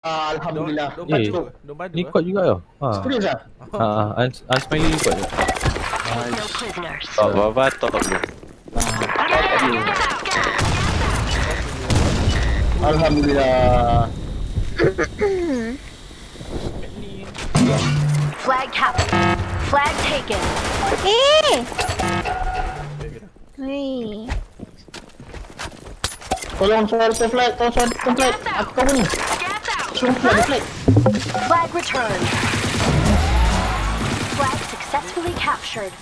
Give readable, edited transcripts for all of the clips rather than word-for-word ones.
Alhamdulillah. Domba dua. Ni kot juga ya? Serius ah? Asmaili ni kot. Top baba top. Alhamdulillah. Flag captured. Flag taken. Wei. Tolong suara flag, tolong suara flag. Aku kau ni. Flag returned. Flag successfully captured.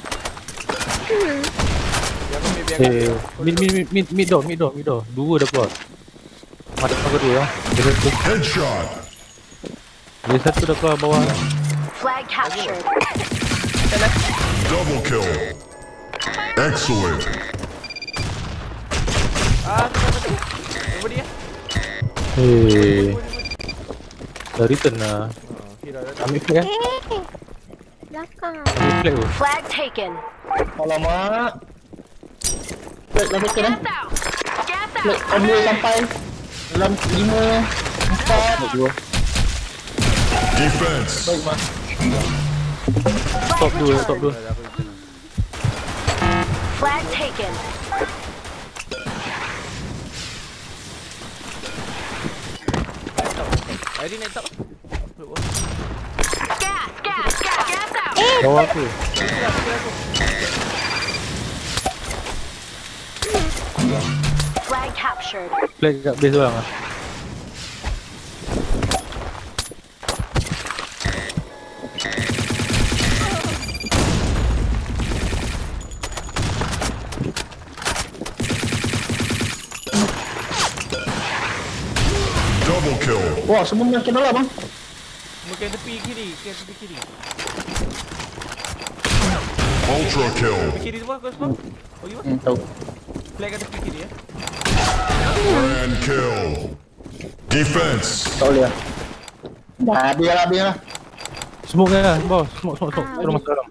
Mid door. Dua dah keluar. Ada satu dia. Headshot. Dia satu dah keluar bawah. Flag captured. Double kill. Excellent. Dari tengah. Ambil flag kan? Belakang. Ambil flag tu. Flag taken. Alamak. Flag dah taken eh. Flag ambil sampai dalam 5, 4. Defense. Baik mas. Top 2. Flag taken. Airi naik top. Gas out. Bawa aku. Flag captured. Flag kat base orang ah. Wah, semua makin dalam bang. Makin tepi kiri, ke tepi kiri. Ultra kill. Tepi kiri semua, kau semua. Oh, you want? Tahu. Play kat tepi kiri ya. Grand kill. Defense. Tahu dia. Dah biarlah. Smoke lah, bos. Smoke. Terus masuk dalam.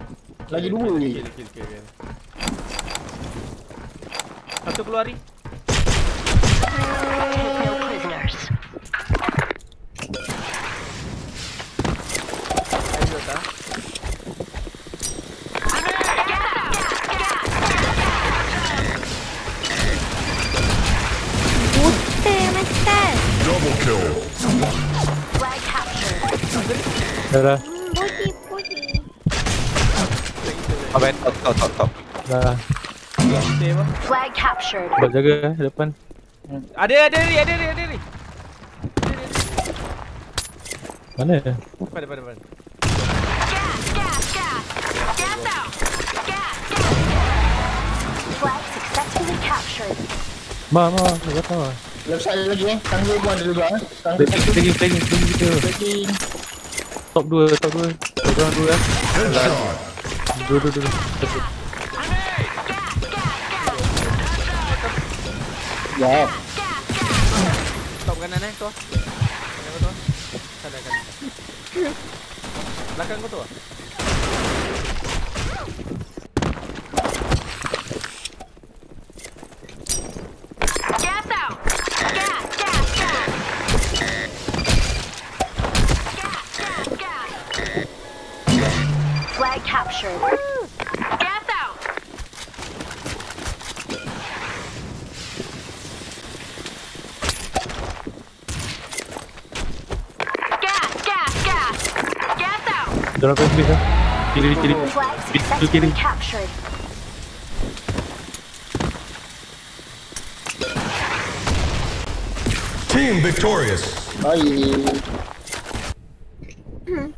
Lagi dua ni. Kill. Satu keluar ni. Dah. Bodi. Abang top. Dah. Flag captured. Buat jaga depan. Ada ni. Mana? Pada. Gas. Gas out. Flag successfully captured. Mama, dah tahu. Left side lagi eh. Tanggul pun ada juga eh. Tanggul. Top 2. Top 2 eh. Dua. Ya. Top kanan eh tu. Kanan tu. Sadar. Belakang kau tu. Jangan kau pergi dah. Kiri. Team victorious. Bye.